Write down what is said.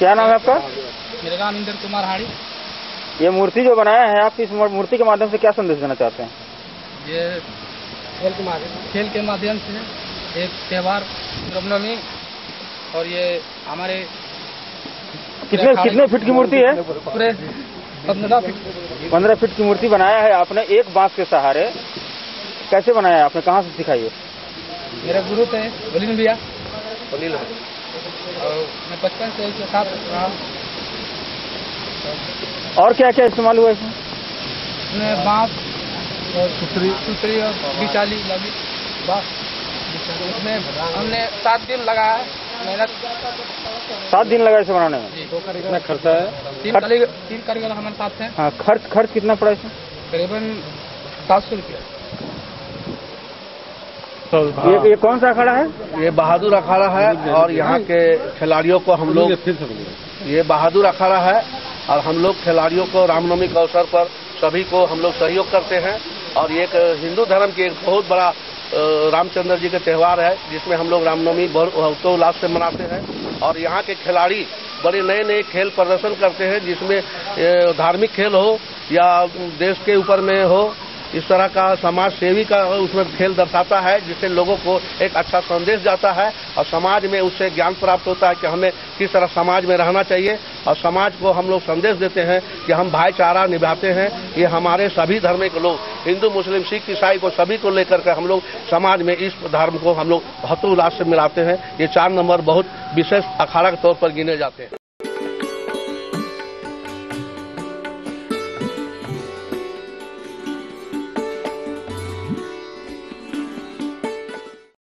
क्या नाम है आपका? मेरा नाम कुंदन कुमार हरि। ये मूर्ति जो बनाया है, आप इस मूर्ति के माध्यम से क्या संदेश देना चाहते हैं? ये खेल के माध्यम से एक त्यौहार रामनवमी, और ये हमारे कितने फीट की मूर्ति है? पूरे 15 फीट की मूर्ति बनाया है आपने एक बांस के सहारे। कैसे बनाया आपने, कहाँ से सिखाई है? मेरा गुरु थे बलिन भैया, मैं बचपन से उसके साथ रहा। और क्या क्या इस्तेमाल हुआ इसमें? बांस और सुतरी और बिचाली लगी। इसमें हमने 7 दिन लगाया है मेहनत। 7 दिन लगा इसे बनाने में। कितना खर्चा है? 3 कारीगर हमारे साथ हैं। हाँ, खर्च कितना पड़ा इसमें? करीबन 700 रुपया। ये कौन सा अखाड़ा है? ये बहादुर अखाड़ा है, और यहाँ के खिलाड़ियों को हम लोग रामनवमी के अवसर पर सभी को हम लोग सहयोग करते हैं। और ये हिंदू धर्म की एक बहुत बड़ा रामचंद्र जी का त्यौहार है, जिसमें हम लोग रामनवमी बहुत हर्षोल्लास से मनाते हैं। और यहाँ के खिलाड़ी बड़े नए नए खेल प्रदर्शन करते हैं, जिसमें धार्मिक खेल हो या देश के ऊपर में हो, इस तरह का समाज सेवी का उसमें खेल दर्शाता है, जिससे लोगों को एक अच्छा संदेश जाता है और समाज में उससे ज्ञान प्राप्त होता है कि हमें किस तरह समाज में रहना चाहिए। और समाज को हम लोग संदेश देते हैं कि हम भाईचारा निभाते हैं। ये हमारे सभी धर्म के लोग, हिंदू मुस्लिम सिख ईसाई को सभी को लेकर के हम लोग समाज में इस धर्म को हम लोग हर्षोल्लास से मिलाते हैं। ये 4 नंबर बहुत विशेष अखाड़ा के तौर पर गिने जाते हैं।